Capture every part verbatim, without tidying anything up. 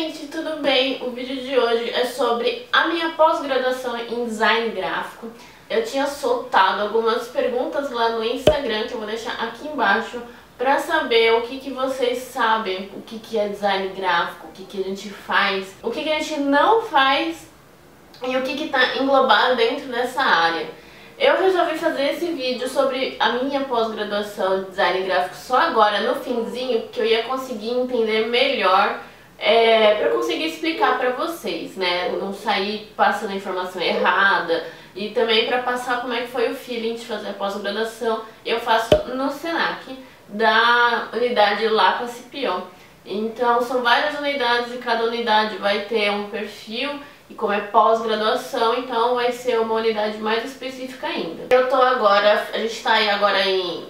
gente, tudo bem? O vídeo de hoje é sobre a minha pós-graduação em Design Gráfico. Eu tinha soltado algumas perguntas lá no Instagram, que eu vou deixar aqui embaixo, pra saber o que, que vocês sabem, o que, que é Design Gráfico, o que, que a gente faz, o que, que a gente não faz e o que, que tá englobado dentro dessa área. Eu resolvi fazer esse vídeo sobre a minha pós-graduação de Design Gráfico só agora, no finzinho, porque eu ia conseguir entender melhor, é, pra conseguir explicar pra vocês, né? Não sair passando a informação errada e também pra passar como é que foi o feeling de fazer a pós-graduação. Eu faço no Senac, da unidade lá para Cipião. Então são várias unidades e cada unidade vai ter um perfil. E como é pós-graduação, então vai ser uma unidade mais específica ainda. Eu tô agora, a gente tá aí agora em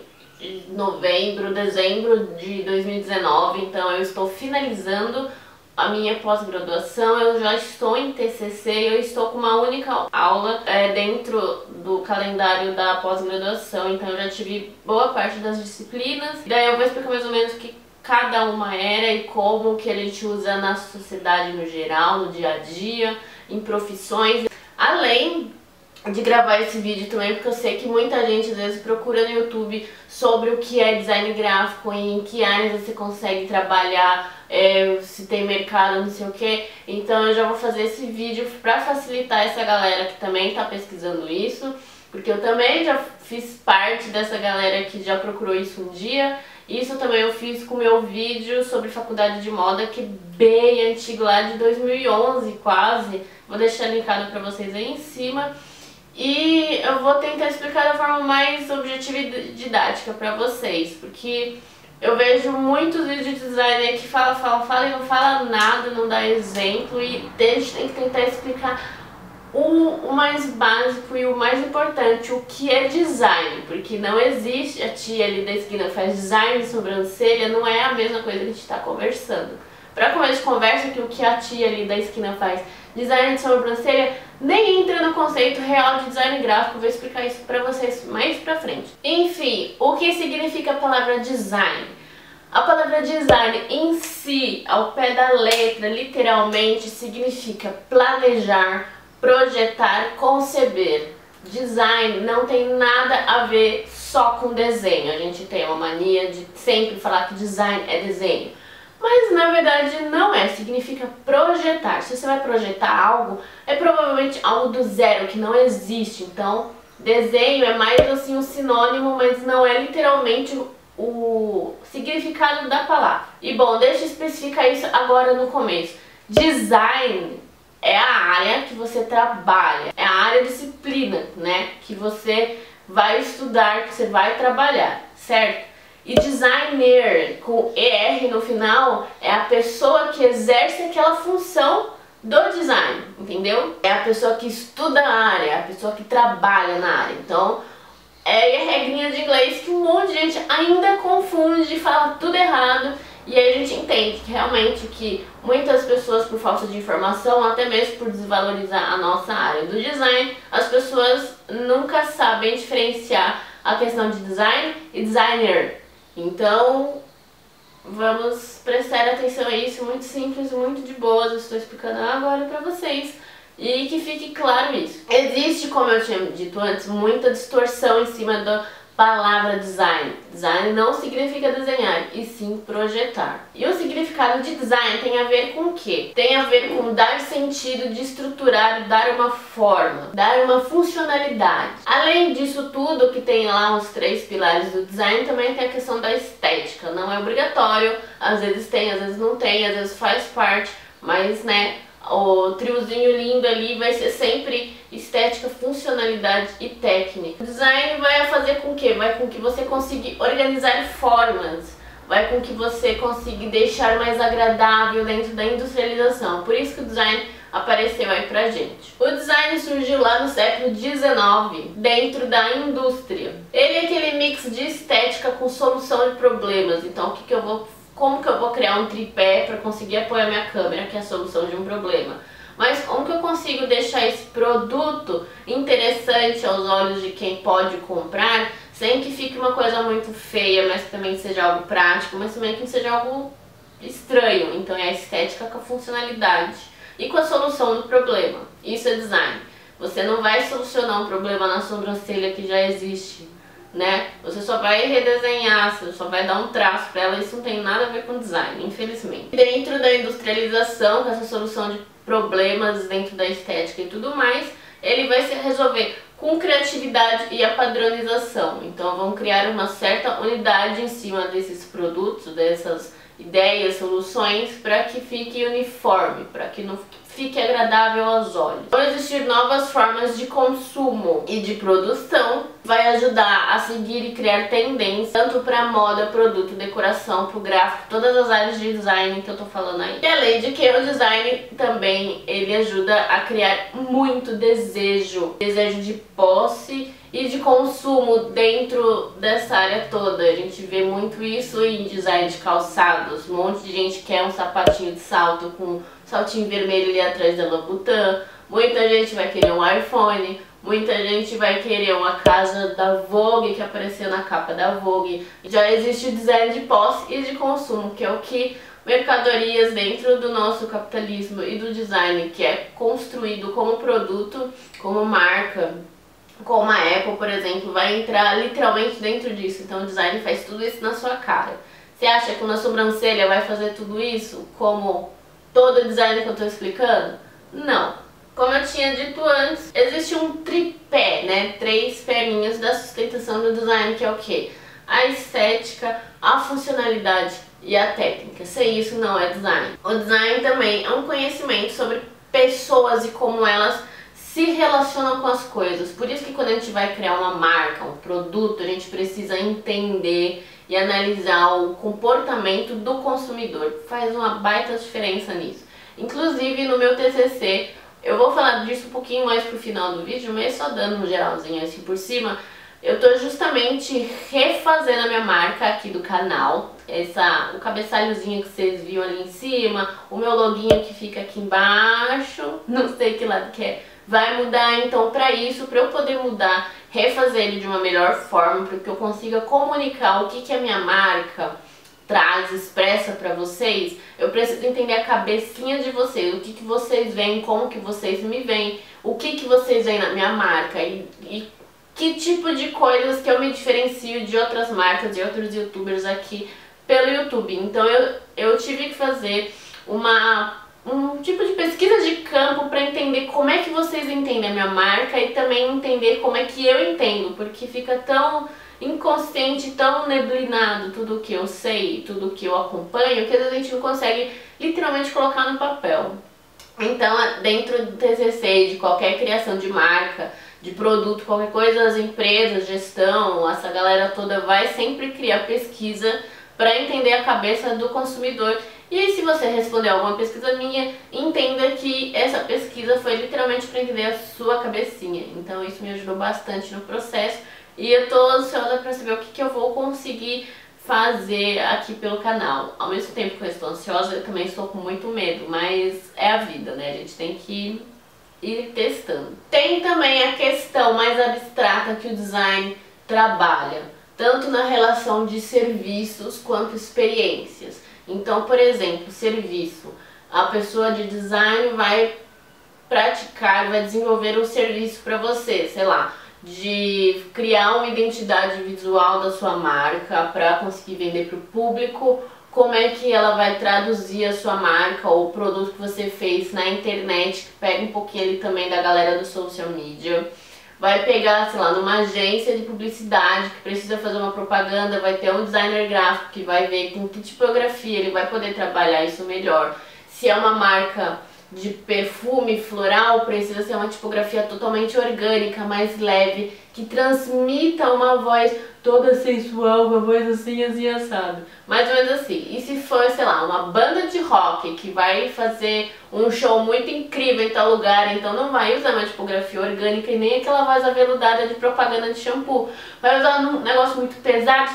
novembro, dezembro de dois mil e dezenove, então eu estou finalizando a minha pós-graduação, eu já estou em T C C e eu estou com uma única aula é, dentro do calendário da pós-graduação, então eu já tive boa parte das disciplinas. Daí eu vou explicar mais ou menos o que cada uma era e como que a gente usa na sociedade no geral, no dia a dia, em profissões. Além de gravar esse vídeo também, porque eu sei que muita gente às vezes procura no YouTube sobre o que é design gráfico, em que áreas você consegue trabalhar, é, se tem mercado, não sei o que. Então eu já vou fazer esse vídeo pra facilitar essa galera que também tá pesquisando isso, porque eu também já fiz parte dessa galera que já procurou isso um dia. Isso também eu fiz com o meu vídeo sobre faculdade de moda, que é bem antigo, lá de dois mil e onze quase. Vou deixar linkado pra vocês aí em cima. E eu vou tentar explicar da forma mais objetiva e didática pra vocês, porque eu vejo muitos vídeos de designer que fala, fala, fala e não fala nada, não dá exemplo. E a gente tem que tentar explicar o, o mais básico e o mais importante, o que é design, porque não existe a tia ali da esquina que faz design de sobrancelha, não é a mesma coisa que a gente está conversando. Pra começo de conversa, que o que a tia ali da esquina faz design de sobrancelha nem entra no conceito real de design gráfico, vou explicar isso pra vocês mais pra frente. Enfim, o que significa a palavra design? A palavra design em si, ao pé da letra, literalmente significa planejar, projetar, conceber. Design não tem nada a ver só com desenho. A gente tem uma mania de sempre falar que design é desenho, mas na verdade não é, significa projetar. Se você vai projetar algo, é provavelmente algo do zero, que não existe. Então desenho é mais assim um sinônimo, mas não é literalmente o significado da palavra. E bom, deixa eu especificar isso agora no começo. Design é a área que você trabalha, é a área disciplina, né, que você vai estudar, que você vai trabalhar, certo? E designer, com E R no final, é a pessoa que exerce aquela função do design, entendeu? É a pessoa que estuda a área, é a pessoa que trabalha na área. Então, é a regrinha de inglês que um monte de gente ainda confunde e fala tudo errado. E aí a gente entende que realmente que muitas pessoas, por falta de informação, até mesmo por desvalorizar a nossa área do design, as pessoas nunca sabem diferenciar a questão de design e designer. Então vamos prestar atenção a isso, muito simples, muito de boas, eu estou explicando agora pra vocês. E que fique claro isso. Existe, como eu tinha dito antes, muita distorção em cima do... palavra design. Design não significa desenhar, e sim projetar. E o significado de design tem a ver com o quê? Tem a ver com dar sentido, de estruturar, dar uma forma, dar uma funcionalidade. Além disso tudo, que tem lá uns três pilares do design, também tem a questão da estética. Não é obrigatório, às vezes tem, às vezes não tem, às vezes faz parte, mas né, o triozinho lindo ali vai ser sempre estética, funcionalidade e técnica. O design vai fazer com que? Vai com que você consiga organizar formas, vai com que você consiga deixar mais agradável dentro da industrialização. Por isso que o design apareceu aí pra gente. O design surgiu lá no século dezenove, dentro da indústria. Ele é aquele mix de estética com solução de problemas. Então o que, que eu vou Como que eu vou criar um tripé para conseguir apoiar minha câmera, que é a solução de um problema. Mas como que eu consigo deixar esse produto interessante aos olhos de quem pode comprar, sem que fique uma coisa muito feia, mas que também seja algo prático, mas também que não seja algo estranho, então é a estética com a funcionalidade e com a solução do problema. Isso é design. Você não vai solucionar um problema na sobrancelha que já existe, né? Você só vai redesenhar, você só vai dar um traço para ela, isso não tem nada a ver com design, infelizmente. Dentro da industrialização, com essa solução de problemas dentro da estética e tudo mais, ele vai se resolver com criatividade e a padronização. Então vão criar uma certa unidade em cima desses produtos, dessas ideias, soluções, para que fique uniforme, para que não fique agradável aos olhos. Vão existir novas formas de consumo e de produção, vai ajudar a seguir e criar tendências, tanto para moda, produto, decoração, para o gráfico, todas as áreas de design que eu tô falando aí. E além de que o design também, ele ajuda a criar muito desejo, desejo de posse e de consumo dentro dessa área toda. A gente vê muito isso em design de calçados, um monte de gente quer um sapatinho de salto com saltinho vermelho ali atrás da Louboutin, muita gente vai querer um iPhone, muita gente vai querer uma casa da Vogue que apareceu na capa da Vogue. Já existe o design de posse e de consumo, que é o que mercadorias dentro do nosso capitalismo e do design, que é construído como produto, como marca, como a Apple, por exemplo, vai entrar literalmente dentro disso. Então o design faz tudo isso na sua cara. Você acha que uma sobrancelha vai fazer tudo isso como todo o design que eu tô explicando? Não. Como eu tinha dito antes, existe um tripé, né? Três perninhas da sustentação do design, que é o quê? A estética, a funcionalidade e a técnica. Sem isso não é design. O design também é um conhecimento sobre pessoas e como elas se relacionam com as coisas. Por isso que quando a gente vai criar uma marca, um produto, a gente precisa entender e analisar o comportamento do consumidor. Faz uma baita diferença nisso. Inclusive no meu T C C, eu vou falar disso um pouquinho mais pro final do vídeo, mas só dando um geralzinho assim por cima, eu tô justamente refazendo a minha marca aqui do canal. Essa, o cabeçalhozinho que vocês viram ali em cima, o meu loginho que fica aqui embaixo, não sei que lado que é, vai mudar. Então para isso, para eu poder mudar, refazer ele de uma melhor forma, para que eu consiga comunicar o que, que a minha marca traz, expressa para vocês, eu preciso entender a cabecinha de vocês, o que, que vocês veem, como que vocês me veem, o que, que vocês veem na minha marca e, e que tipo de coisas que eu me diferencio de outras marcas, de outros youtubers aqui pelo YouTube. Então eu, eu tive que fazer uma... um tipo de pesquisa de campo para entender como é que vocês entendem a minha marca e também entender como é que eu entendo, porque fica tão inconsciente, tão neblinado tudo que eu sei, tudo que eu acompanho, que às vezes a gente não consegue literalmente colocar no papel. Então, dentro do T C C, de qualquer criação de marca, de produto, qualquer coisa, as empresas, gestão, essa galera toda vai sempre criar pesquisa para entender a cabeça do consumidor. E aí, se você responder alguma pesquisa minha, entenda que essa pesquisa foi literalmente para entender a sua cabecinha. Então isso me ajudou bastante no processo e eu tô ansiosa para saber o que, que eu vou conseguir fazer aqui pelo canal. Ao mesmo tempo que eu estou ansiosa, eu também estou com muito medo, mas é a vida, né? A gente tem que ir testando. Tem também a questão mais abstrata que o design trabalha, tanto na relação de serviços quanto experiências. Então, por exemplo, serviço. A pessoa de design vai praticar, vai desenvolver um serviço para você, sei lá, de criar uma identidade visual da sua marca para conseguir vender para o público. Como é que ela vai traduzir a sua marca ou o produto que você fez na internet, que pega um pouquinho ali também da galera do social media. Vai pegar, sei lá, numa agência de publicidade que precisa fazer uma propaganda, vai ter um designer gráfico que vai ver com que tipografia ele vai poder trabalhar isso melhor. Se é uma marca de perfume floral, precisa ser uma tipografia totalmente orgânica, mais leve, que transmita uma voz toda sensual, uma voz assim, assim, assado. Mais ou menos assim. E se for, sei lá, uma banda de rock que vai fazer um show muito incrível em tal lugar, então não vai usar uma tipografia orgânica e nem aquela voz aveludada de propaganda de shampoo. Vai usar um negócio muito pesado,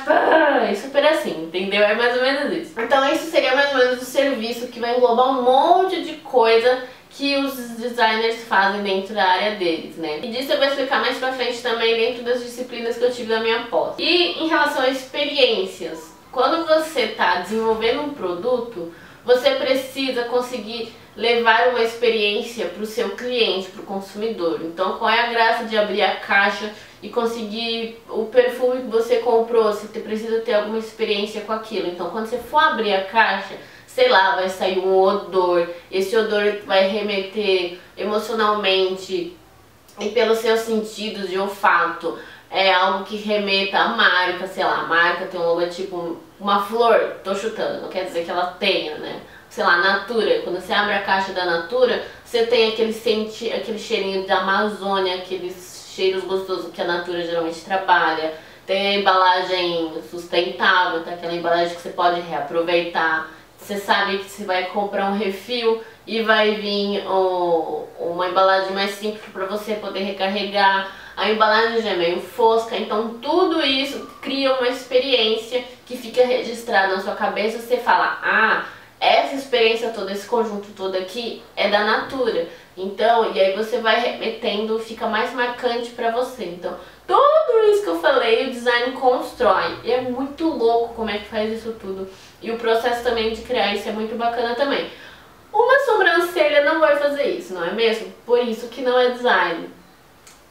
é super assim, entendeu? É mais ou menos isso. Então isso seria mais ou menos o serviço, que vai englobar um monte de coisa que os designers fazem dentro da área deles, né? E disso eu vou explicar mais pra frente também dentro das disciplinas que eu tive na minha pós. E em relação a experiências, quando você tá desenvolvendo um produto, Você precisa conseguir levar uma experiência para o seu cliente, para o consumidor. Então qual é a graça de abrir a caixa e conseguir o perfume que você comprou? Você precisa ter alguma experiência com aquilo. Então quando você for abrir a caixa, sei lá, vai sair um odor, esse odor vai remeter emocionalmente e pelos seus sentidos de olfato, é algo que remeta à marca, sei lá, a marca tem um logotipo, uma flor, tô chutando, não quer dizer que ela tenha, né? Sei lá, Natura, quando você abre a caixa da Natura, você tem aquele, senti aquele cheirinho da Amazônia, aqueles cheiros gostosos que a Natura geralmente trabalha, tem a embalagem sustentável, tá? Aquela embalagem que você pode reaproveitar. Você sabe que você vai comprar um refil e vai vir oh, uma embalagem mais simples para você poder recarregar. A embalagem já é meio fosca, então tudo isso cria uma experiência que fica registrada na sua cabeça. Você fala, ah, essa experiência toda, esse conjunto todo aqui é da Natura. Então, e aí você vai remetendo, fica mais marcante para você. Então, tudo isso que eu falei, o design constrói. E é muito louco como é que faz isso tudo. E o processo também de criar isso é muito bacana também. Uma sobrancelha não vai fazer isso, não é mesmo? Por isso que não é design.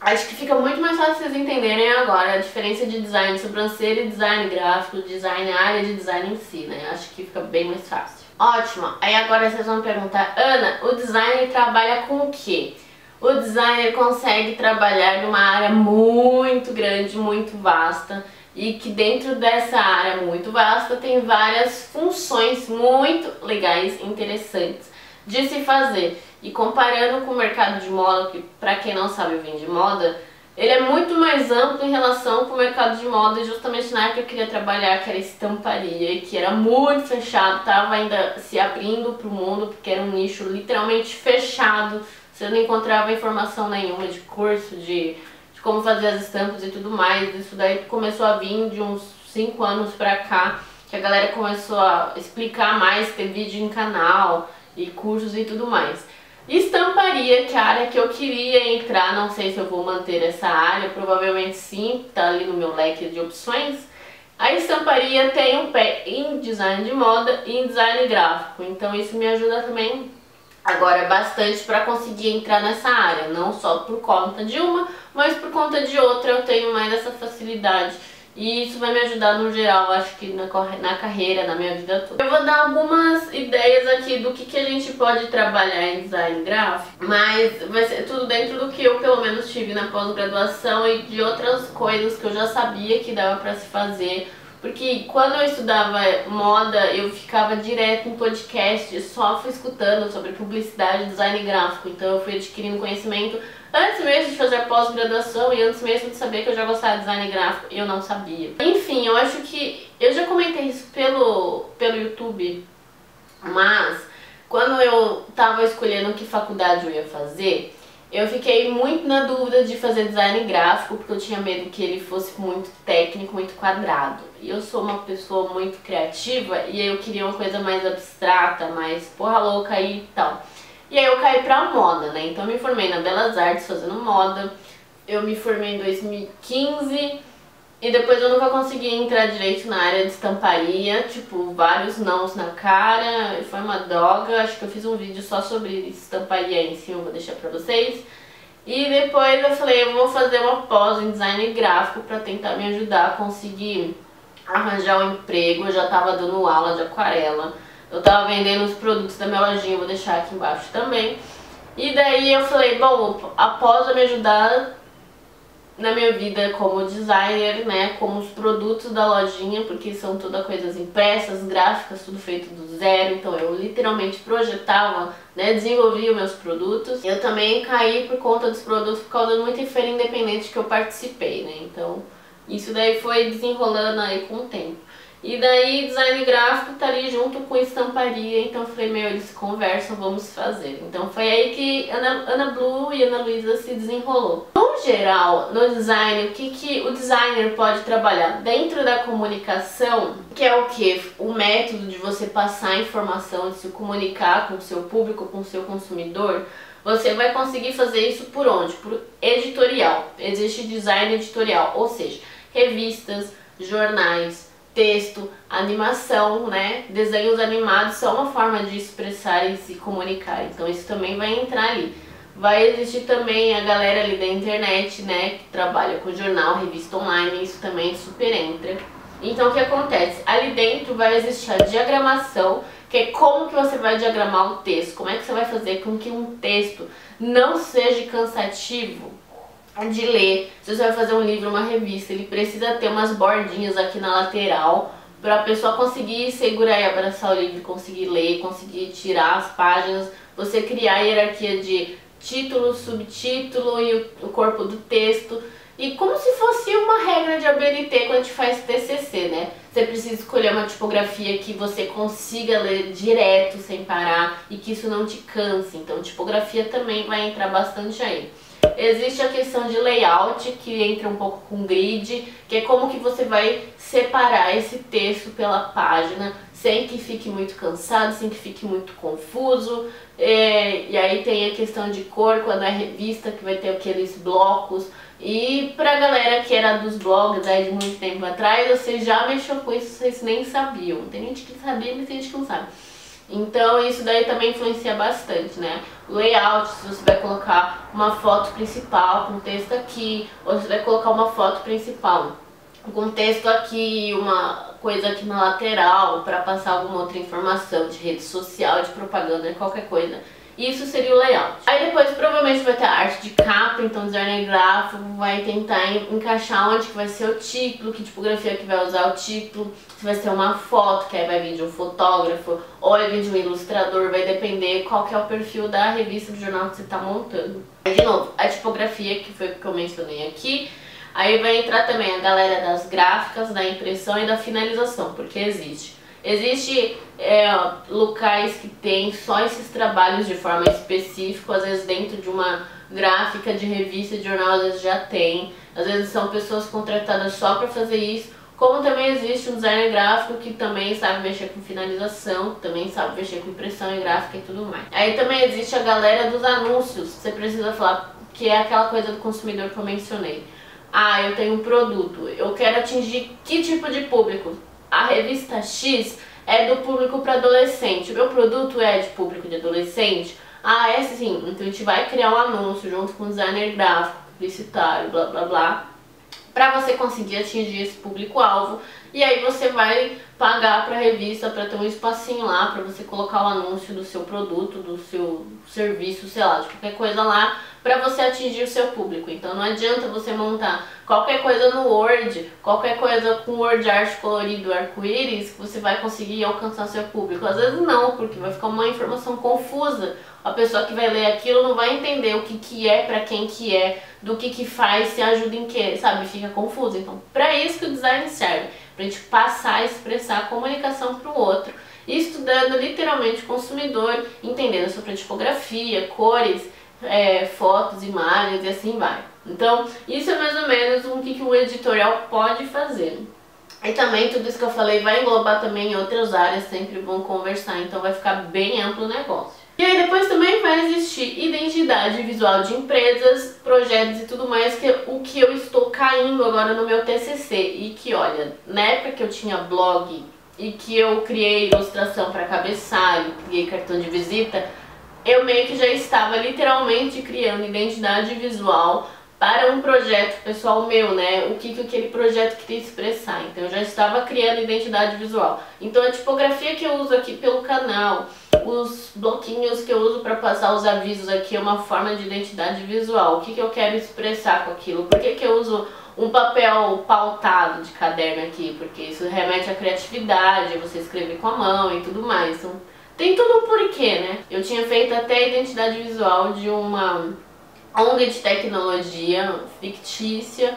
Acho que fica muito mais fácil vocês entenderem agora a diferença de design de sobrancelha e design gráfico, design área de design em si, né? Acho que fica bem mais fácil. Ótimo! Aí agora vocês vão perguntar, Ana, o designer trabalha com o quê? O designer consegue trabalhar numa área muito grande, muito vasta, e que dentro dessa área muito vasta tem várias funções muito legais, interessantes de se fazer. E comparando com o mercado de moda, que pra quem não sabe vem de moda, ele é muito mais amplo em relação com o mercado de moda, e justamente na área que eu queria trabalhar, que era estamparia, e que era muito fechado, tava ainda se abrindo pro mundo, porque era um nicho literalmente fechado, você não encontrava informação nenhuma de curso, de... como fazer as estampas e tudo mais. Isso daí começou a vir de uns cinco anos pra cá, que a galera começou a explicar mais, ter vídeo em canal e cursos e tudo mais. Estamparia, que é a área que eu queria entrar, não sei se eu vou manter essa área, provavelmente sim, tá ali no meu leque de opções. A estamparia tem um pé em design de moda e em design gráfico, então isso me ajuda também agora bastante para conseguir entrar nessa área, não só por conta de uma, mas por conta de outra eu tenho mais essa facilidade, e isso vai me ajudar no geral, acho que na, na carreira, na minha vida toda. Eu vou dar algumas ideias aqui do que, que a gente pode trabalhar em design gráfico, mas vai ser tudo dentro do que eu pelo menos tive na pós-graduação e de outras coisas que eu já sabia que dava para se fazer. Porque quando eu estudava moda, eu ficava direto em podcast, só fui escutando sobre publicidade e design gráfico. Então eu fui adquirindo conhecimento antes mesmo de fazer a pós-graduação e antes mesmo de saber que eu já gostava de design gráfico, e eu não sabia. Enfim, eu acho que... eu já comentei isso pelo, pelo YouTube, mas quando eu tava escolhendo que faculdade eu ia fazer, eu fiquei muito na dúvida de fazer design gráfico, porque eu tinha medo que ele fosse muito técnico, muito quadrado. E eu sou uma pessoa muito criativa, e aí eu queria uma coisa mais abstrata, mais porra louca e tal. E aí eu caí pra moda, né? Então eu me formei na Belas Artes fazendo moda, eu me formei em dois mil e quinze, e depois eu nunca consegui entrar direito na área de estamparia, tipo, vários nãos na cara, foi uma droga, acho que eu fiz um vídeo só sobre estamparia aí em cima, vou deixar pra vocês. E depois eu falei, eu vou fazer uma pós em design gráfico pra tentar me ajudar a conseguir arranjar um emprego. Eu já tava dando aula de aquarela, eu tava vendendo os produtos da minha lojinha, vou deixar aqui embaixo também. E daí eu falei, bom, a pós vai me ajudar na minha vida como designer, né, como os produtos da lojinha, porque são todas coisas impressas, gráficas, tudo feito do zero, então eu literalmente projetava, né, desenvolvia os meus produtos. Eu também caí por conta dos produtos por causa de muita feira independente que eu participei, né, então isso daí foi desenrolando aí com o tempo. E daí design gráfico tá ali junto com estamparia, então eu falei, meu, eles conversam, vamos fazer. Então foi aí que Ana, Ana Blue e Ana Luísa se desenrolou. No geral, no design, o que, que o designer pode trabalhar? Dentro da comunicação, que é o que? O método de você passar informação, de se comunicar com o seu público, com o seu consumidor. Você vai conseguir fazer isso por onde? Por editorial. Existe design editorial, ou seja, revistas, jornais, texto, animação, né? Desenhos animados são uma forma de expressar e se comunicar, então isso também vai entrar ali. Vai existir também a galera ali da internet, né, que trabalha com jornal, revista online, isso também super entra. Então o que acontece? Ali dentro vai existir a diagramação, que é como que você vai diagramar o texto, como é que você vai fazer com que um texto não seja cansativo de ler. Se você vai fazer um livro, uma revista, ele precisa ter umas bordinhas aqui na lateral, para a pessoa conseguir segurar e abraçar o livro, conseguir ler, conseguir tirar as páginas, você criar a hierarquia de título, subtítulo e o corpo do texto. E como se fosse uma regra de A B N T quando a gente faz T C C, né? Você precisa escolher uma tipografia que você consiga ler direto, sem parar, e que isso não te canse. Então tipografia também vai entrar bastante aí. Existe a questão de layout, que entra um pouco com grid, que é como que você vai separar esse texto pela página, sem que fique muito cansado, sem que fique muito confuso. É, e aí tem a questão de cor, quando é revista, que vai ter aqueles blocos. E pra galera que era dos blogs aí de muito tempo atrás, você já mexeu com isso, vocês nem sabiam. Tem gente que sabia, mas tem gente que não sabe. Então isso daí também influencia bastante, né? O layout, se você vai colocar uma foto principal com texto aqui, ou se vai colocar uma foto principal com texto aqui, uma coisa aqui na lateral para passar alguma outra informação de rede social, de propaganda, qualquer coisa. Isso seria o layout. Aí depois provavelmente vai ter a arte de capa, então o designer gráfico vai tentar encaixar onde que vai ser o título, que tipografia que vai usar o título, se vai ser uma foto, que aí vai vir de um fotógrafo, ou vai vir de um ilustrador, vai depender qual que é o perfil da revista, do jornal que você está montando. De novo, a tipografia, que foi o que eu mencionei aqui. Aí vai entrar também a galera das gráficas, da impressão e da finalização, porque existe. Existem é, locais que tem só esses trabalhos de forma específica, às vezes dentro de uma gráfica de revista, de jornal, às vezes já tem. Às vezes são pessoas contratadas só para fazer isso, como também existe um designer gráfico que também sabe mexer com finalização, também sabe mexer com impressão e gráfica e tudo mais. Aí também existe a galera dos anúncios, você precisa falar, que é aquela coisa do consumidor que eu mencionei. Ah, eu tenho um produto, eu quero atingir que tipo de público? A revista X é do público para adolescente, o meu produto é de público de adolescente? Ah, é sim. Então a gente vai criar um anúncio junto com o designer gráfico, publicitário, blá blá blá, para você conseguir atingir esse público-alvo. E aí você vai pagar para a revista para ter um espacinho lá, para você colocar o anúncio do seu produto, do seu serviço, sei lá, de qualquer coisa lá, para você atingir o seu público. Então não adianta você montar qualquer coisa no Word, qualquer coisa com Word Art colorido, arco-íris, que você vai conseguir alcançar seu público. Às vezes não, porque vai ficar uma informação confusa. A pessoa que vai ler aquilo não vai entender o que que é, para quem que é, do que que faz, se ajuda em que, sabe? Fica confuso. Então para isso que o design serve, pra gente passar a expressar a comunicação pro outro, estudando literalmente o consumidor, entendendo sobre tipografia, cores, É, fotos, imagens e assim vai. Então isso é mais ou menos o que um editorial pode fazer. E também tudo isso que eu falei vai englobar também em outras áreas, sempre vão conversar, então vai ficar bem amplo o negócio. E aí depois também vai existir identidade visual de empresas, projetos e tudo mais, que é o que eu estou caindo agora no meu T C C. E que olha, na época que eu tinha blog e que eu criei ilustração para cabeçalho, criei cartão de visita, eu meio que já estava literalmente criando identidade visual para um projeto pessoal meu, né? O que, que aquele projeto queria expressar. Então eu já estava criando identidade visual. Então a tipografia que eu uso aqui pelo canal, os bloquinhos que eu uso para passar os avisos aqui é uma forma de identidade visual. O que, que eu quero expressar com aquilo? Por que, que eu uso um papel pautado de caderno aqui? Porque isso remete à criatividade, você escrever com a mão e tudo mais. Então, tem tudo um porquê, né? Eu tinha feito até a identidade visual de uma O N G de tecnologia fictícia,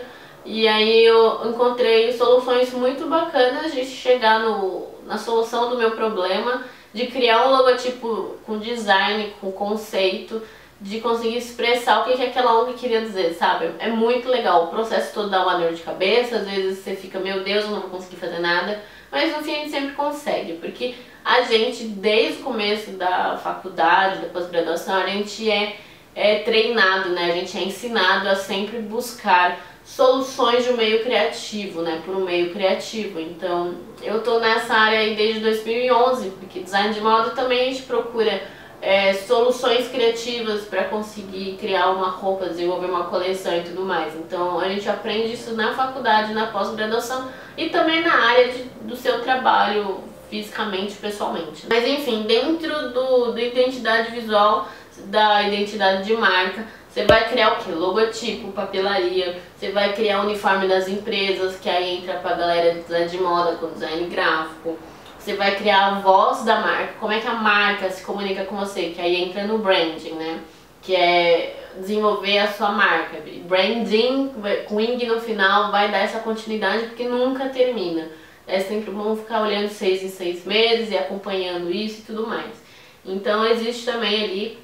e aí eu encontrei soluções muito bacanas de chegar no, na solução do meu problema, de criar um logotipo com design, com conceito, de conseguir expressar o que, que aquela O N G queria dizer, sabe? É muito legal, o processo todo dá uma dor de cabeça, às vezes você fica, meu Deus, eu não vou conseguir fazer nada, mas no fim a gente sempre consegue, porque a gente, desde o começo da faculdade, da pós-graduação, a gente é, é treinado, né? A gente é ensinado a sempre buscar soluções de um meio criativo, né, por um meio criativo. Então, eu tô nessa área aí desde dois mil e onze, porque design de moda também a gente procura é, soluções criativas para conseguir criar uma roupa, desenvolver uma coleção e tudo mais. Então, a gente aprende isso na faculdade, na pós-graduação e também na área de, do seu trabalho fisicamente, pessoalmente. Mas enfim, dentro do, do identidade visual, da identidade de marca, você vai criar o que? Logotipo, papelaria, você vai criar o uniforme das empresas, que aí entra pra galera de design de moda com design gráfico. Você vai criar a voz da marca, como é que a marca se comunica com você, que aí entra no branding, né? Que é desenvolver a sua marca. Branding, com ing no final, vai dar essa continuidade porque nunca termina. É sempre bom ficar olhando seis em seis meses e acompanhando isso e tudo mais. Então existe também ali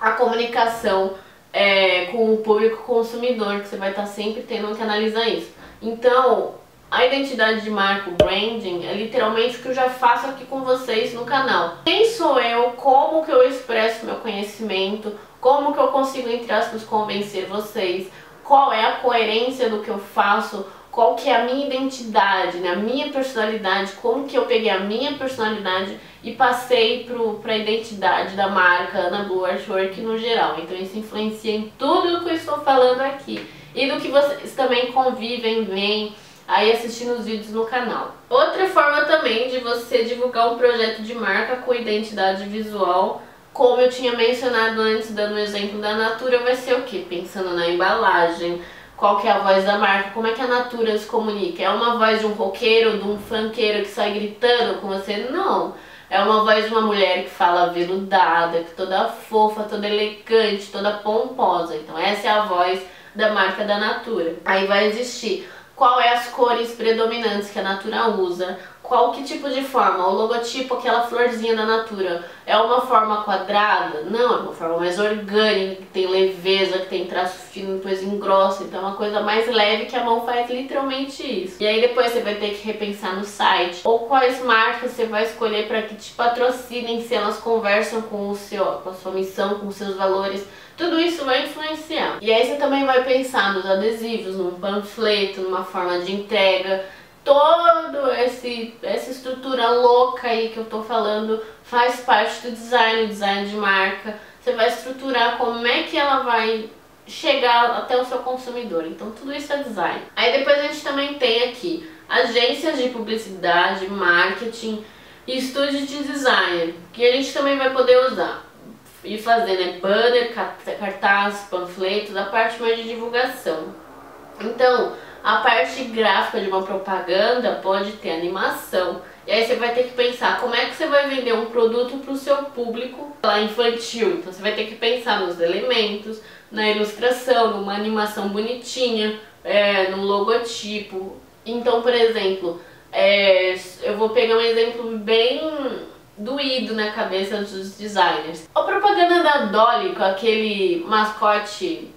a comunicação é, com o público consumidor, que você vai estar sempre tendo que analisar isso. Então, a identidade de marca, o branding, é literalmente o que eu já faço aqui com vocês no canal. Quem sou eu, como que eu expresso meu conhecimento, como que eu consigo, entre aspas, convencer vocês, qual é a coerência do que eu faço, qual que é a minha identidade, né? A minha personalidade, como que eu peguei a minha personalidade e passei para a identidade da marca Ana Blue Artwork no geral. Então isso influencia em tudo do que eu estou falando aqui e do que vocês também convivem, veem aí assistindo os vídeos no canal. Outra forma também de você divulgar um projeto de marca com identidade visual, como eu tinha mencionado antes, dando o exemplo da Natura, vai ser o quê? Pensando na embalagem, qual que é a voz da marca, como é que a Natura se comunica? É uma voz de um roqueiro, de um funkeiro que sai gritando com você? Não! É uma voz de uma mulher que fala veludada, que toda fofa, toda elegante, toda pomposa. Então essa é a voz da marca da Natura. Aí vai existir qual é as cores predominantes que a Natura usa, qual que tipo de forma, o logotipo, aquela florzinha da Natura, é uma forma quadrada? Não, é uma forma mais orgânica, que tem leveza, que tem traço fino, depois engrossa, então é uma coisa mais leve que a mão faz literalmente isso. E aí depois você vai ter que repensar no site, ou quais marcas você vai escolher para que te patrocinem, se elas conversam com, o seu, com a sua missão, com os seus valores, tudo isso vai influenciar. E aí você também vai pensar nos adesivos, num panfleto, numa forma de entrega. Todo esse essa estrutura louca aí que eu tô falando faz parte do design, design de marca. Você vai estruturar como é que ela vai chegar até o seu consumidor. Então tudo isso é design. Aí depois a gente também tem aqui agências de publicidade, marketing e estúdios de design, que a gente também vai poder usar e fazer, né, banner, cartaz, panfletos, a parte mais de divulgação. Então, a parte gráfica de uma propaganda pode ter animação. E aí você vai ter que pensar como é que você vai vender um produto para o seu público lá infantil. Então você vai ter que pensar nos elementos, na ilustração, numa animação bonitinha, é, no logotipo. Então, por exemplo, é, eu vou pegar um exemplo bem doído na cabeça dos designers. A propaganda da Dolly com aquele mascote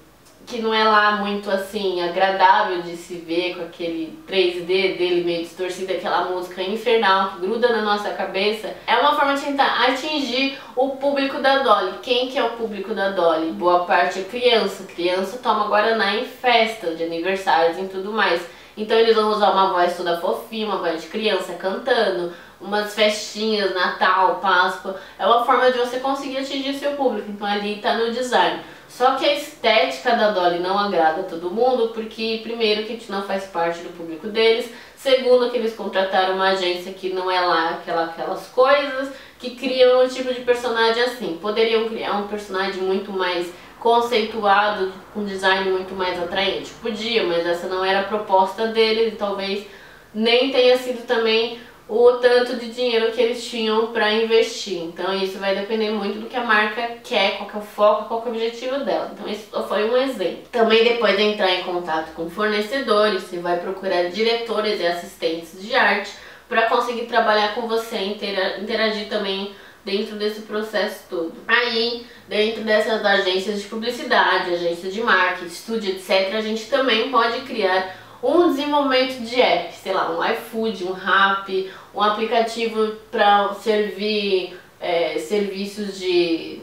que não é lá muito assim agradável de se ver, com aquele três D dele meio distorcido, aquela música infernal que gruda na nossa cabeça, é uma forma de tentar atingir o público da Dolly. Quem que é o público da Dolly? Boa parte é criança. Criança toma guaraná em festa, de aniversários e tudo mais. Então eles vão usar uma voz toda fofinha, uma voz de criança cantando, umas festinhas, Natal, Páscoa. É uma forma de você conseguir atingir seu público, então ali tá no design. Só que a estética da Dolly não agrada a todo mundo, porque primeiro que não faz parte do público deles, segundo que eles contrataram uma agência que não é lá aquela, aquelas coisas, que criam um tipo de personagem assim. Poderiam criar um personagem muito mais conceituado, com um design muito mais atraente. Podia, mas essa não era a proposta deles e talvez nem tenha sido também o tanto de dinheiro que eles tinham para investir. Então isso vai depender muito do que a marca quer, qual que é o foco, qual que é o objetivo dela. Então isso foi um exemplo. Também depois de entrar em contato com fornecedores, você vai procurar diretores e assistentes de arte para conseguir trabalhar com você, interagir também dentro desse processo todo. Aí, dentro dessas agências de publicidade, agências de marketing, estúdio, etcétera, a gente também pode criar um desenvolvimento de app, sei lá, um iFood, um Rappi, um aplicativo para servir é, serviços de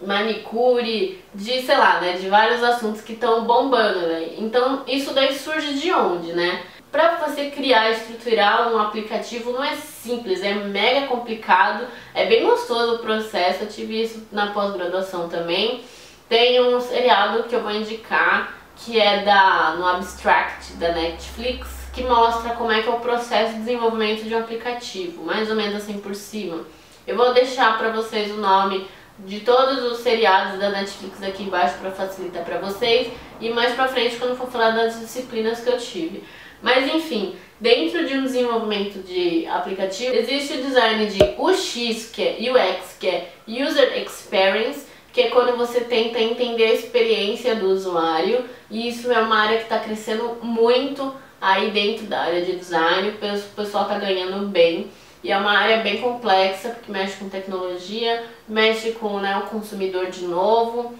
manicure, de, sei lá, né, de vários assuntos que estão bombando, né? Então, isso daí surge de onde, né? Pra você criar e estruturar um aplicativo não é simples, é mega complicado, é bem gostoso o processo, eu tive isso na pós-graduação também. Tem um seriado que eu vou indicar, que é da, no Abstract, da Netflix, que mostra como é que é o processo de desenvolvimento de um aplicativo, mais ou menos assim por cima. Eu vou deixar pra vocês o nome de todos os seriados da Netflix aqui embaixo pra facilitar pra vocês, e mais pra frente quando for falar das disciplinas que eu tive. Mas enfim, dentro de um desenvolvimento de aplicativo, existe o design de U X, que é U X, que é User Experience, que é quando você tenta entender a experiência do usuário, e isso é uma área que está crescendo muito aí dentro da área de design, o pessoal está ganhando bem. E é uma área bem complexa, porque mexe com tecnologia, mexe com, né, o consumidor de novo,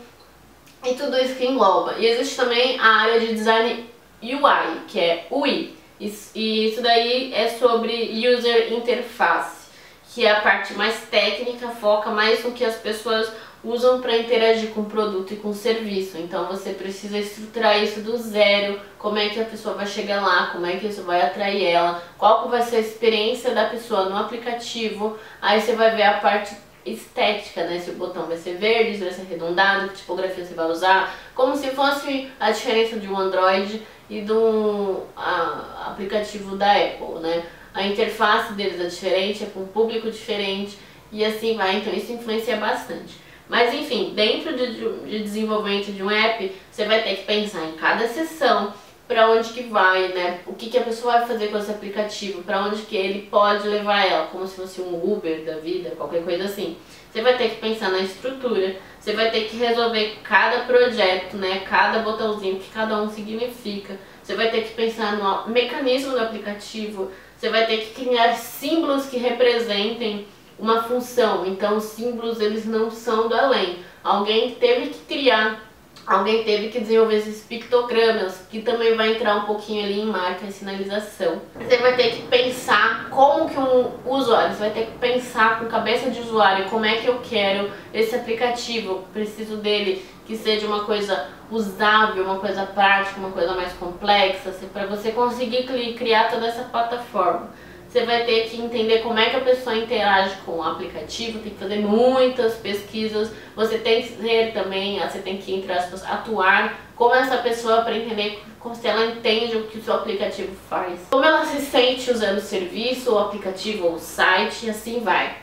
e tudo isso que engloba. E existe também a área de design U I, que é U I, e isso daí é sobre User Interface, que é a parte mais técnica, foca mais no que as pessoas usam para interagir com o produto e com o serviço. Então você precisa estruturar isso do zero, como é que a pessoa vai chegar lá, como é que isso vai atrair ela, qual vai ser a experiência da pessoa no aplicativo. Aí você vai ver a parte estética, né, se o botão vai ser verde, se vai ser arredondado, que tipografia você vai usar, como se fosse a diferença de um Android e do a, aplicativo da Apple, né? A interface deles é diferente, é para um público diferente, e assim vai. Então isso influencia bastante. Mas enfim, dentro de, de desenvolvimento de um app, você vai ter que pensar em cada seção, para onde que vai, né? O que que a pessoa vai fazer com esse aplicativo, para onde que ele pode levar ela, como se fosse um Uber da vida, qualquer coisa assim. Você vai ter que pensar na estrutura, você vai ter que resolver cada projeto, né? Cada botãozinho, o que cada um significa. Você vai ter que pensar no mecanismo do aplicativo, você vai ter que criar símbolos que representem uma função. Então os símbolos, eles não são do além, alguém teve que criar, alguém teve que desenvolver esses pictogramas, que também vai entrar um pouquinho ali em marca e sinalização. Você vai ter que pensar como que um usuário, você vai ter que pensar com cabeça de usuário, como é que eu quero esse aplicativo, eu preciso dele que seja uma coisa usável, uma coisa prática, uma coisa mais complexa, assim, para você conseguir criar toda essa plataforma. Você vai ter que entender como é que a pessoa interage com o aplicativo, tem que fazer muitas pesquisas, você tem que ser também, você tem que, entre aspas, atuar como essa pessoa para entender como se ela entende o que o seu aplicativo faz, como ela se sente usando o serviço, o aplicativo ou o site, e assim vai.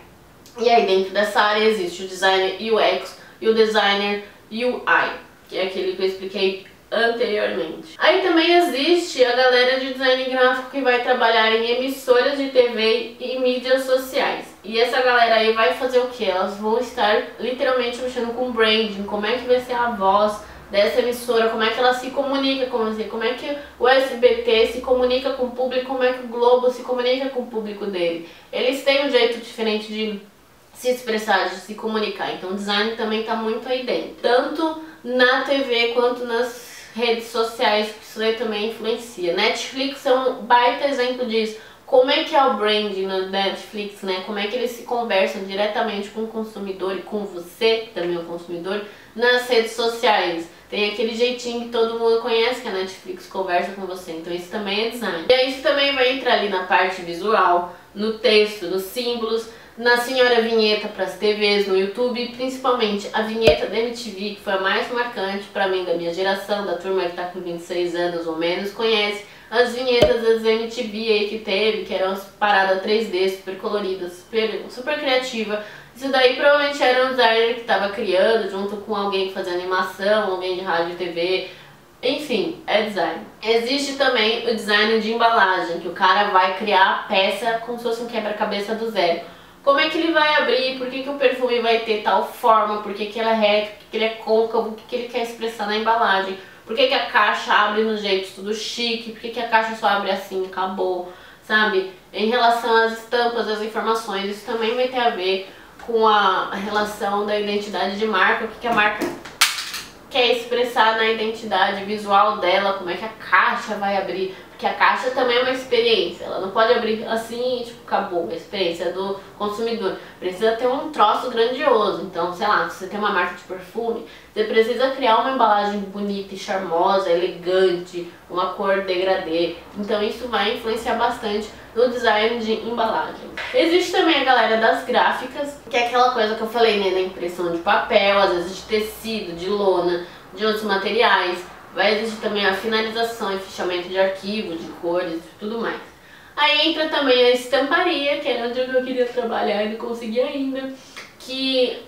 E aí dentro dessa área existe o designer U X e o designer U I, que é aquele que eu expliquei anteriormente. Aí também existe a galera de design gráfico que vai trabalhar em emissoras de T V e mídias sociais. E essa galera aí vai fazer o que? Elas vão estar literalmente mexendo com branding, como é que vai ser a voz dessa emissora, como é que ela se comunica com você, como é que o S B T se comunica com o público, como é que o Globo se comunica com o público dele. Eles têm um jeito diferente de se expressar, de se comunicar. Então o design também está muito aí dentro, tanto na T V quanto nas redes sociais, que isso aí também influencia. Netflix é um baita exemplo disso. Como é que é o branding na Netflix, né? Como é que eles se conversam diretamente com o consumidor e com você, também o consumidor, nas redes sociais. Tem aquele jeitinho que todo mundo conhece que a Netflix conversa com você. Então isso também é design. E aí isso também vai entrar ali na parte visual, no texto, nos símbolos, na senhora vinheta para as T Vs, no YouTube, principalmente a vinheta da M T V, que foi a mais marcante para mim, da minha geração, da turma que está com vinte e seis anos ou menos, conhece as vinhetas das M T V aí que teve, que eram as paradas três D, super coloridas, super, super criativa. Isso daí provavelmente era um designer que estava criando, junto com alguém que fazia animação, alguém de rádio e T V. Enfim, é design. Existe também o design de embalagem, que o cara vai criar a peça como se fosse um quebra-cabeça do zero. Como é que ele vai abrir, por que que o perfume vai ter tal forma, por que que ele é reto, por que que ele é côncavo, o que que ele quer expressar na embalagem, por que que a caixa abre no jeito tudo chique, por que que a caixa só abre assim, acabou, sabe? Em relação às estampas, às informações, isso também vai ter a ver com a relação da identidade de marca, o que que a marca quer expressar na identidade visual dela, como é que a caixa vai abrir, que a caixa também é uma experiência, ela não pode abrir assim e tipo, acabou, a experiência do consumidor. Precisa ter um troço grandioso, então, sei lá, se você tem uma marca de perfume, você precisa criar uma embalagem bonita e charmosa, elegante, uma cor degradê, então isso vai influenciar bastante no design de embalagens. Existe também a galera das gráficas, que é aquela coisa que eu falei, né, da impressão de papel, às vezes de tecido, de lona, de outros materiais. Vai existir também a finalização e fichamento de arquivos, de cores e tudo mais. Aí entra também a estamparia, que era onde eu queria trabalhar e não consegui ainda, que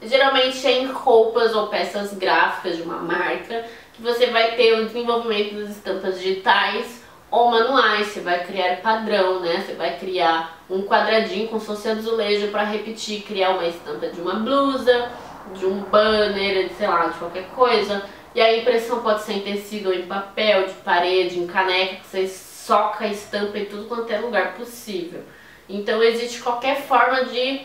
geralmente é em roupas ou peças gráficas de uma marca, que você vai ter o desenvolvimento das estampas digitais ou manuais. Você vai criar padrão, né? Você vai criar um quadradinho com se fosse azulejo para repetir, criar uma estampa de uma blusa, de um banner, de, sei lá, de qualquer coisa. E a impressão pode ser em tecido ou em papel, de parede, em caneca, que você soca a estampa em tudo quanto é lugar possível. Então existe qualquer forma de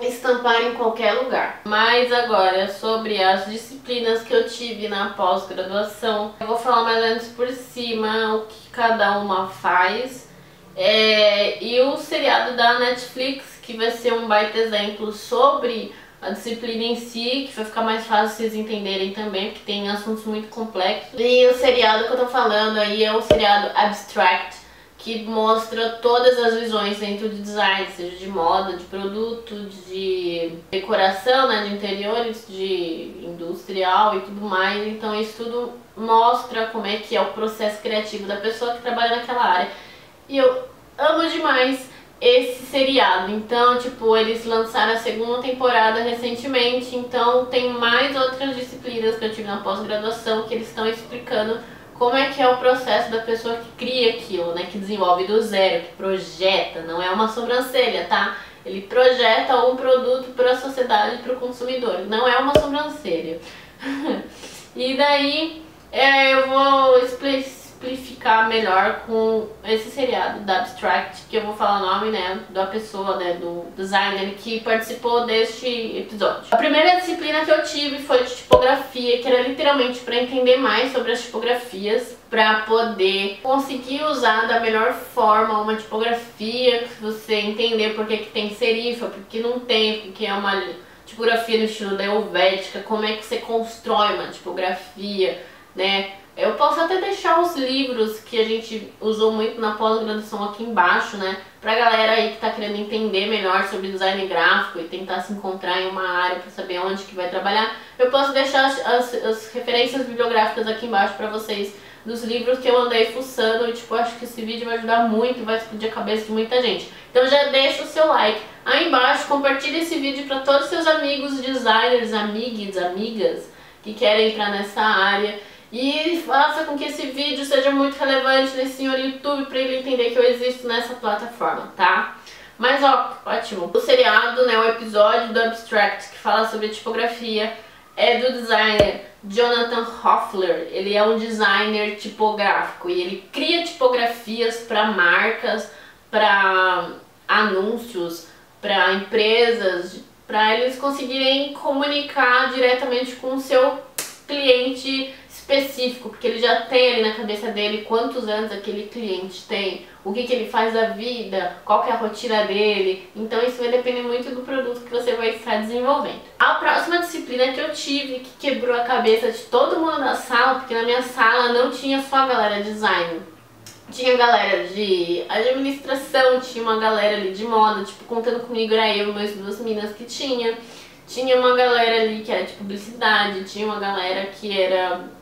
estampar em qualquer lugar. Mas agora, sobre as disciplinas que eu tive na pós-graduação, eu vou falar mais ou menos por cima o que cada uma faz. É... E o seriado da Netflix, que vai ser um baita exemplo sobre a disciplina em si, que vai ficar mais fácil vocês entenderem também, porque tem assuntos muito complexos. E o seriado que eu tô falando aí é o seriado Abstract, que mostra todas as visões dentro do design, seja de moda, de produto, de decoração, né, de interiores, de industrial e tudo mais. Então isso tudo mostra como é que é o processo criativo da pessoa que trabalha naquela área. E eu amo demais esse seriado. Então, tipo, eles lançaram a segunda temporada recentemente, então tem mais outras disciplinas que eu tive na pós-graduação que eles estão explicando como é que é o processo da pessoa que cria aquilo, né, que desenvolve do zero, que projeta, não é uma sobrancelha, tá? Ele projeta um produto para a sociedade, para o consumidor, não é uma sobrancelha. E daí é, eu vou explicar simplificar melhor com esse seriado da Abstract, que eu vou falar o nome, né, da pessoa, né, do designer que participou deste episódio. A primeira disciplina que eu tive foi de tipografia, que era literalmente para entender mais sobre as tipografias, para poder conseguir usar da melhor forma uma tipografia, que você entender porque que tem serifa, porque não tem, porque é uma tipografia no estilo da helvética, como é que você constrói uma tipografia, né? Eu posso até deixar os livros que a gente usou muito na pós-graduação aqui embaixo, né? Pra galera aí que tá querendo entender melhor sobre design gráfico e tentar se encontrar em uma área pra saber onde que vai trabalhar. Eu posso deixar as, as, as referências bibliográficas aqui embaixo pra vocês, dos livros que eu andei fuçando. E tipo, acho que esse vídeo vai ajudar muito, vai explodir a cabeça de muita gente. Então já deixa o seu like aí embaixo, compartilha esse vídeo pra todos os seus amigos, designers, amigues, amigas que querem entrar nessa área. E faça com que esse vídeo seja muito relevante nesse senhor YouTube, pra ele entender que eu existo nessa plataforma, tá? Mas ó, ótimo. O seriado, né, o episódio do Abstract que fala sobre tipografia é do designer Jonathan Hoefler. Ele é um designer tipográfico e ele cria tipografias pra marcas, pra anúncios, pra empresas, pra eles conseguirem comunicar diretamente com o seu cliente específico, porque ele já tem ali na cabeça dele quantos anos aquele cliente tem, o que que ele faz da vida, qual que é a rotina dele. Então isso vai depender muito do produto que você vai estar desenvolvendo. A próxima disciplina que eu tive, que quebrou a cabeça de todo mundo na sala, porque na minha sala não tinha só a galera design, tinha galera de administração, tinha uma galera ali de moda, tipo, contando comigo era eu e mais duas meninas que tinha, tinha uma galera ali que era de publicidade, tinha uma galera que era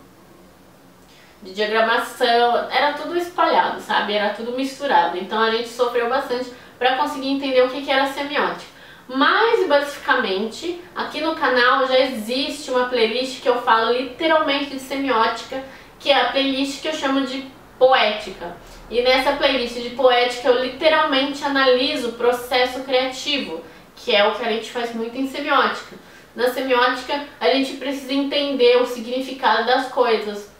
de diagramação, era tudo espalhado, sabe? Era tudo misturado. Então a gente sofreu bastante para conseguir entender o que que era semiótica. Mas, basicamente, aqui no canal já existe uma playlist que eu falo literalmente de semiótica, que é a playlist que eu chamo de poética. E nessa playlist de poética eu literalmente analiso o processo criativo, que é o que a gente faz muito em semiótica. Na semiótica, a gente precisa entender o significado das coisas.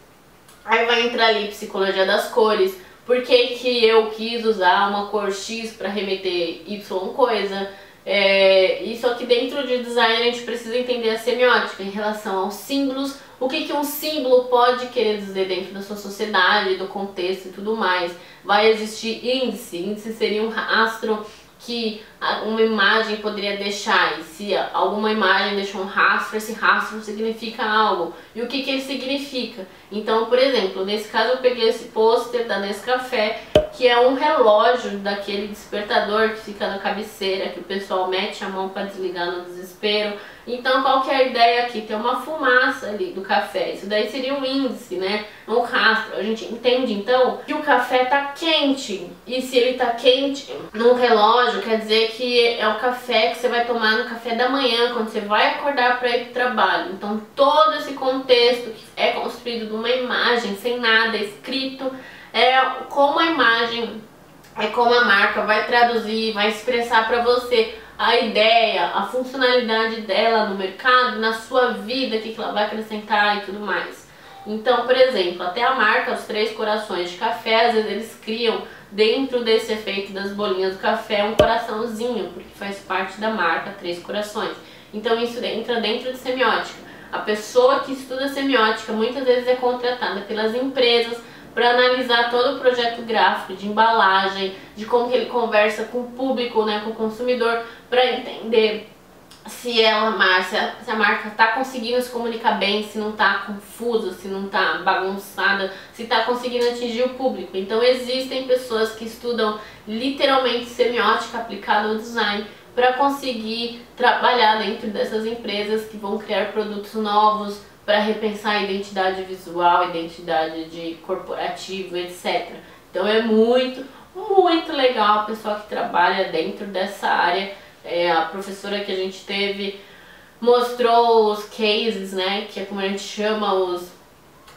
Aí vai entrar ali psicologia das cores, por que que eu quis usar uma cor X para remeter Y coisa, É, e só que dentro de design a gente precisa entender a semiótica em relação aos símbolos, o que, que um símbolo pode querer dizer dentro da sua sociedade, do contexto e tudo mais. Vai existir índice, índice seria um rastro que uma imagem poderia deixar, e se alguma imagem deixou um rastro, esse rastro significa algo, e o que, que ele significa. Então, por exemplo, nesse caso eu peguei esse pôster da Nescafé, que é um relógio daquele despertador que fica na cabeceira, que o pessoal mete a mão para desligar no desespero. Então, qual que é a ideia aqui? Tem uma fumaça ali do café, isso daí seria um índice, né? Um rastro. A gente entende, então, que o café tá quente, e se ele tá quente num relógio, quer dizer que é o café que você vai tomar no café da manhã, quando você vai acordar para ir pro trabalho. Então, todo esse contexto que é construído de uma imagem, sem nada escrito, é como a imagem, é como a marca vai traduzir, vai expressar para você a ideia, a funcionalidade dela no mercado, na sua vida, o que ela vai acrescentar e tudo mais. Então, por exemplo, até a marca, os três corações de café, às vezes eles criam dentro desse efeito das bolinhas do café um coraçãozinho, porque faz parte da marca Três Corações. Então isso entra dentro de semiótica. A pessoa que estuda semiótica muitas vezes é contratada pelas empresas para analisar todo o projeto gráfico de embalagem, de como que ele conversa com o público, né, com o consumidor, para entender se, ela, se, a, se a marca está conseguindo se comunicar bem, se não está confusa, se não está bagunçada, se está conseguindo atingir o público. Então existem pessoas que estudam literalmente semiótica aplicada ao design para conseguir trabalhar dentro dessas empresas que vão criar produtos novos, para repensar a identidade visual, identidade de corporativo, etcétera. Então é muito, muito legal a pessoa que trabalha dentro dessa área. É, a professora que a gente teve mostrou os cases, né, que é como a gente chama os,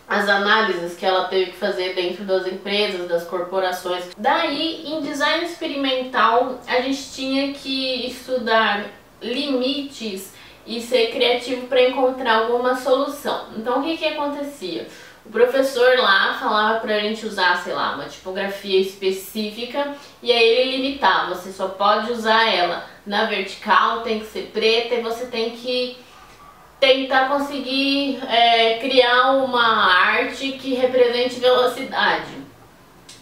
as análises que ela teve que fazer dentro das empresas, das corporações. Daí, em design experimental, a gente tinha que estudar limites e ser criativo para encontrar alguma solução. Então o que que acontecia? O professor lá falava pra gente usar, sei lá, uma tipografia específica, e aí ele limitava, você só pode usar ela na vertical, tem que ser preta, e você tem que tentar conseguir é, criar uma arte que represente velocidade.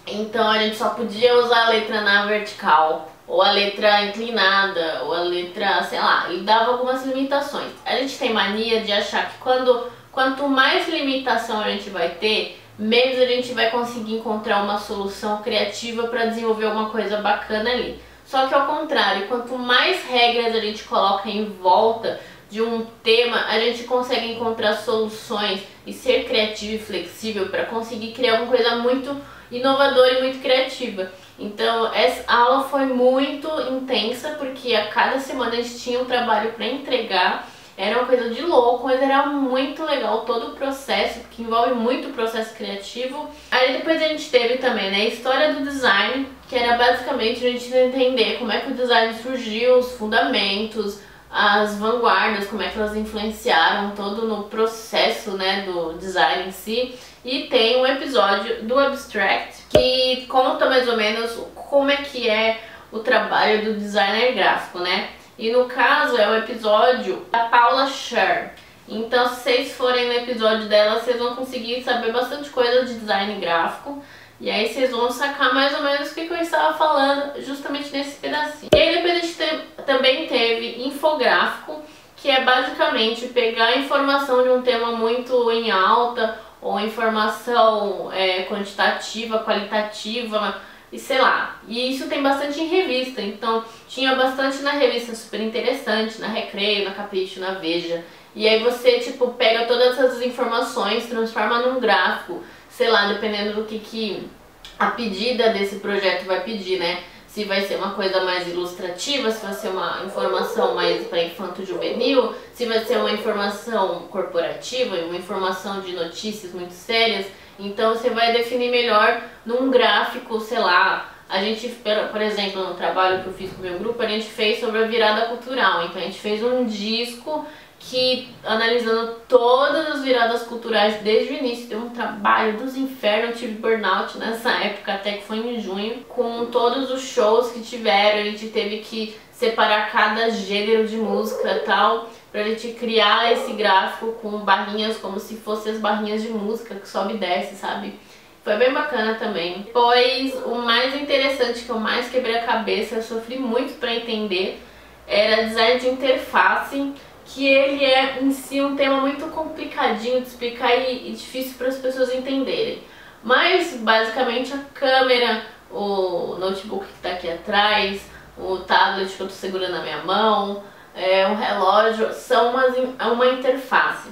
Então a gente só podia usar a letra na vertical, ou a letra inclinada, ou a letra, sei lá, ele dava algumas limitações. A gente tem mania de achar que quando, quanto mais limitação a gente vai ter, menos a gente vai conseguir encontrar uma solução criativa para desenvolver alguma coisa bacana ali. Só que ao contrário, quanto mais regras a gente coloca em volta de um tema, a gente consegue encontrar soluções e ser criativo e flexível para conseguir criar alguma coisa muito inovadora e muito criativa. Então essa aula foi muito intensa, porque a cada semana a gente tinha um trabalho para entregar. Era uma coisa de louco, mas era muito legal todo o processo, porque envolve muito o processo criativo. Aí depois a gente teve também, né, a história do design, que era basicamente a gente entender como é que o design surgiu, os fundamentos, as vanguardas, como é que elas influenciaram todo no processo, né, do design em si. E tem um episódio do Abstract que conta mais ou menos como é que é o trabalho do designer gráfico, né? E no caso é o episódio da Paula Scher. Então, se vocês forem no episódio dela, vocês vão conseguir saber bastante coisa de design gráfico. E aí vocês vão sacar mais ou menos o que eu estava falando justamente nesse pedacinho. E aí depois a gente te- também teve infográfico, que é basicamente pegar a informação de um tema muito em alta, ou informação é, quantitativa, qualitativa, e sei lá. E isso tem bastante em revista, então tinha bastante na revista Super Interessante, na Recreio, na Capricho, na Veja. E aí você, tipo, pega todas essas informações, transforma num gráfico, sei lá, dependendo do que, que a pedida desse projeto vai pedir, né? Se vai ser uma coisa mais ilustrativa, se vai ser uma informação mais para infanto-juvenil, se vai ser uma informação corporativa, uma informação de notícias muito sérias. Então você vai definir melhor num gráfico, sei lá. A gente, por exemplo, no trabalho que eu fiz com o meu grupo, a gente fez sobre a virada cultural. Então a gente fez um disco que, analisando todas as viradas culturais desde o início, deu um trabalho dos infernos. Eu tive burnout nessa época, até que foi em junho, com todos os shows que tiveram. A gente teve que separar cada gênero de música e tal, pra gente criar esse gráfico com barrinhas, como se fossem as barrinhas de música, que sobe e desce, sabe? Foi bem bacana também. Pois o mais interessante, que eu mais quebrei a cabeça, eu sofri muito pra entender, era design de interface, que ele é em si um tema muito complicadinho de explicar e, e difícil para as pessoas entenderem. Mas basicamente a câmera, o notebook que está aqui atrás, o tablet que eu estou segurando na minha mão, é, o relógio, são umas, uma interface.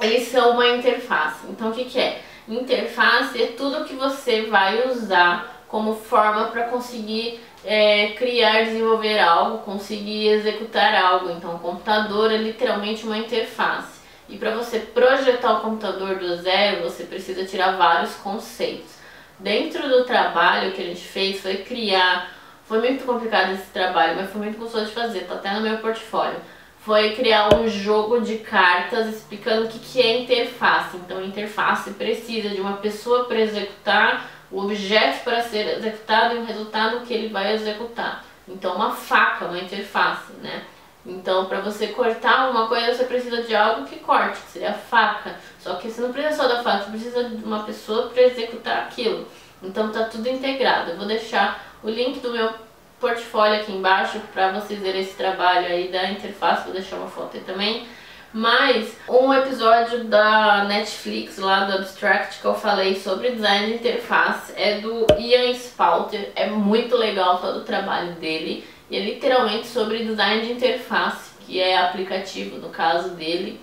Eles são uma interface. Então o que, que é? Interface é tudo que você vai usar como forma para conseguir É, criar, desenvolver algo, conseguir executar algo. Então o computador é literalmente uma interface. E para você projetar o computador do zero, você precisa tirar vários conceitos. Dentro do trabalho que a gente fez foi criar, foi muito complicado esse trabalho, mas foi muito gostoso de fazer, tá até no meu portfólio. Foi criar um jogo de cartas explicando o que, que é interface. Então interface precisa de uma pessoa para executar o objeto, para ser executado, e o resultado que ele vai executar. Então uma faca, uma interface, né? Então para você cortar alguma coisa, você precisa de algo que corte, que seria a faca. Só que você não precisa só da faca, você precisa de uma pessoa para executar aquilo. Então tá tudo integrado. Eu vou deixar o link do meu portfólio aqui embaixo para vocês verem esse trabalho aí da interface. Vou deixar uma foto aí também. Mas um episódio da Netflix, lá do Abstract, que eu falei sobre design de interface, é do Ian Spalter. É muito legal todo o trabalho dele, e é literalmente sobre design de interface, que é aplicativo no caso dele,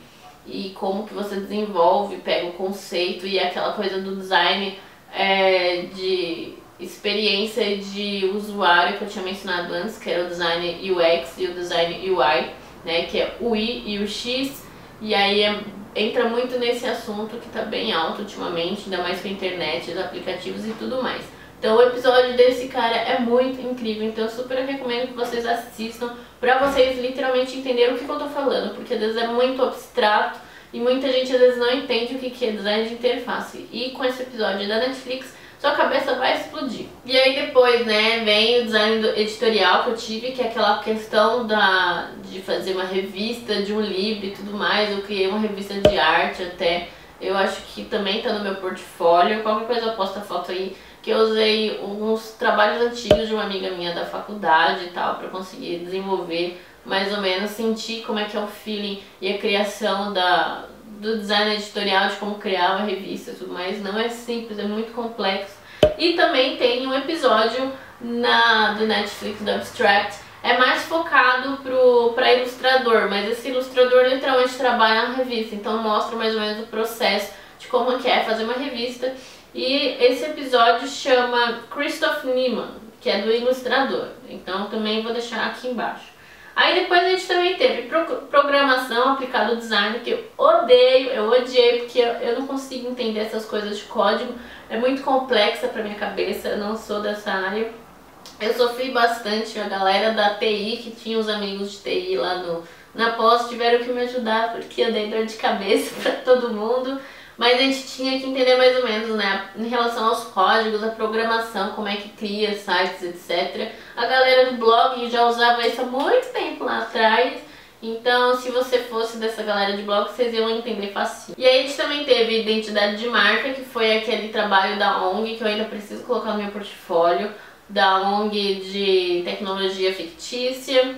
e como que você desenvolve, pega o conceito e aquela coisa do design é, de experiência de usuário que eu tinha mencionado antes, que era o design U X e o design U I. Né, que é o I e o X, e aí é, entra muito nesse assunto que tá bem alto ultimamente, ainda mais com a internet, os aplicativos e tudo mais. Então o episódio desse cara é muito incrível, então eu super recomendo que vocês assistam, pra vocês literalmente entenderem o que, que eu tô falando, porque às vezes é muito abstrato e muita gente às vezes não entende o que, que é design de interface. E com esse episódio da Netflix, sua cabeça vai explodir. E aí depois, né, vem o design editorial que eu tive, que é aquela questão da, de fazer uma revista, de um livro e tudo mais. Eu criei uma revista de arte até, eu acho que também tá no meu portfólio. Qualquer coisa eu posto a foto aí, que eu usei alguns trabalhos antigos de uma amiga minha da faculdade e tal, pra conseguir desenvolver mais ou menos, sentir como é que é o feeling e a criação da... do design editorial, de como criar uma revista e tudo mais. Não é simples, é muito complexo. E também tem um episódio na, do Netflix, do Abstract, é mais focado pro, pra ilustrador, mas esse ilustrador literalmente trabalha na revista, então mostra mais ou menos o processo de como que é fazer uma revista. E esse episódio chama Christoph Niemann, que é do ilustrador, então também vou deixar aqui embaixo. Aí depois a gente também teve programação aplicada ao design, que eu odeio, eu odiei, porque eu não consigo entender essas coisas de código, é muito complexa pra minha cabeça, eu não sou dessa área. Eu sofri bastante, a galera da T I, que tinha os amigos de T I lá no, na pós, tiveram que me ajudar, porque eu dei dor de cabeça pra todo mundo. Mas a gente tinha que entender mais ou menos, né, em relação aos códigos, a programação, como é que cria sites, etcétera. A galera do blog já usava isso há muito tempo lá atrás, então se você fosse dessa galera de blog, vocês iam entender fácil. E aí a gente também teve identidade de marca, que foi aquele trabalho da ONG, que eu ainda preciso colocar no meu portfólio, da ONG de tecnologia fictícia.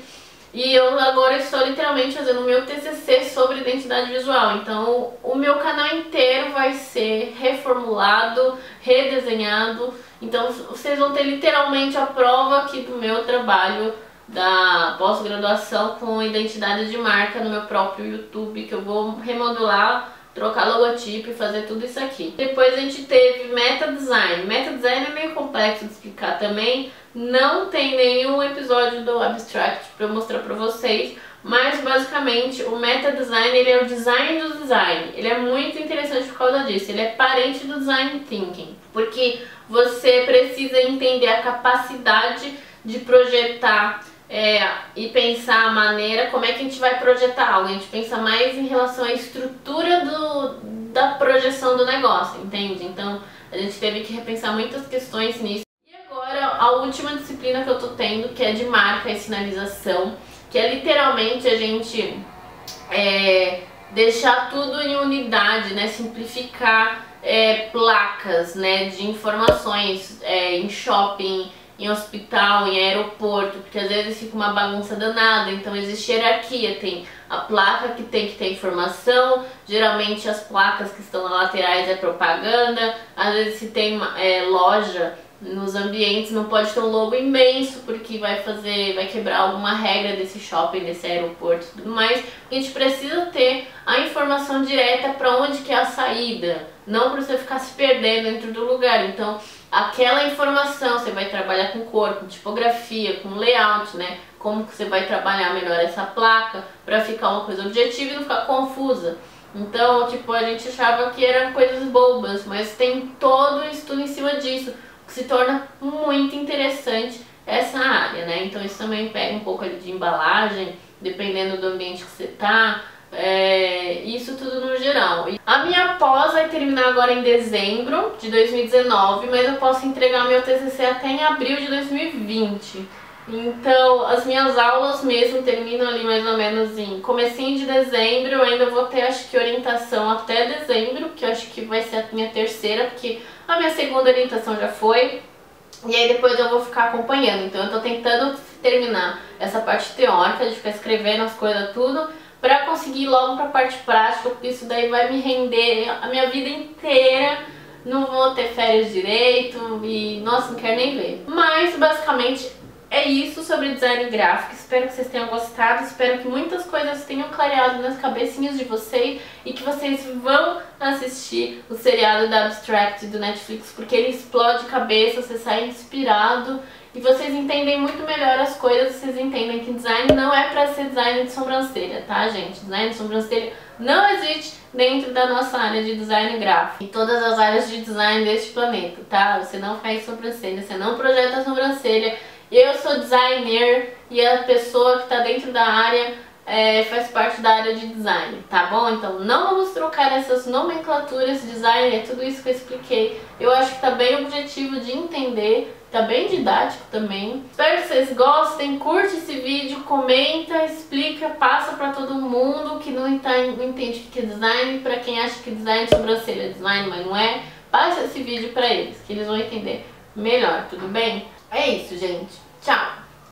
E eu agora estou literalmente fazendo o meu T C C sobre identidade visual, então o meu canal inteiro vai ser reformulado, redesenhado, então vocês vão ter literalmente a prova aqui do meu trabalho da pós-graduação com identidade de marca no meu próprio YouTube, que eu vou remodular, trocar logotipo e fazer tudo isso aqui. Depois a gente teve meta design. Meta design é meio complexo de explicar também, não tem nenhum episódio do Abstract para eu mostrar para vocês, mas basicamente o meta design, ele é o design do design. Ele é muito interessante por causa disso, ele é parente do design thinking, porque você precisa entender a capacidade de projetar É, e pensar a maneira, como é que a gente vai projetar algo, a gente pensa mais em relação à estrutura do, da projeção do negócio, entende? Então a gente teve que repensar muitas questões nisso. E agora a última disciplina que eu tô tendo, que é de marca e sinalização, que é literalmente a gente é, deixar tudo em unidade, né, simplificar é, placas, né, de informações é, em shopping, em hospital, em aeroporto, porque às vezes fica uma bagunça danada, então existe hierarquia, tem a placa que tem que ter informação, geralmente as placas que estão nas laterais é propaganda, às vezes se tem é, loja nos ambientes não pode ter um logo imenso, porque vai fazer, vai quebrar alguma regra desse shopping, desse aeroporto e tudo mais, porque a gente precisa ter a informação direta para onde que é a saída, não para você ficar se perdendo dentro do lugar, então aquela informação, você vai trabalhar com cor, com tipografia, com layout, né? Como que você vai trabalhar melhor essa placa para ficar uma coisa objetiva e não ficar confusa. Então, tipo, a gente achava que eram coisas bobas, mas tem todo um estudo em cima disso, que se torna muito interessante essa área, né? Então isso também pega um pouco ali de embalagem, dependendo do ambiente que você tá. É, isso tudo no geral. A minha pós vai terminar agora em dezembro de dois mil e dezenove, mas eu posso entregar meu T C C até em abril de dois mil e vinte. Então as minhas aulas mesmo terminam ali mais ou menos em comecinho de dezembro. Eu ainda vou ter, acho que, orientação até dezembro, que eu acho que vai ser a minha terceira, porque a minha segunda orientação já foi. E aí depois eu vou ficar acompanhando. Então eu tô tentando terminar essa parte teórica, de ficar escrevendo as coisas tudo, pra conseguir ir logo pra parte prática, porque isso daí vai me render a minha vida inteira, não vou ter férias direito e, nossa, não quero nem ver. Mas, basicamente, é isso sobre design gráfico. Espero que vocês tenham gostado, espero que muitas coisas tenham clareado nas cabecinhas de vocês e que vocês vão assistir o seriado da Abstract do Netflix, porque ele explode cabeça, você sai inspirado e vocês entendem muito melhor as coisas, vocês entendem que design não é pra ser design de sobrancelha, tá, gente? Design de sobrancelha não existe dentro da nossa área de design gráfico. E todas as áreas de design deste planeta, tá? Você não faz sobrancelha, você não projeta sobrancelha. Eu sou designer e a pessoa que tá dentro da área é, faz parte da área de design, tá bom? Então não vamos trocar essas nomenclaturas, design é tudo isso que eu expliquei. Eu acho que tá bem objetivo de entender, tá bem didático também. Espero que vocês gostem, curte esse vídeo, comenta, explica, passa pra todo mundo que não entende o que é design, pra quem acha que design de sobrancelha é design, mas não é, passa esse vídeo pra eles, que eles vão entender melhor, tudo bem? É isso, gente. Tchau!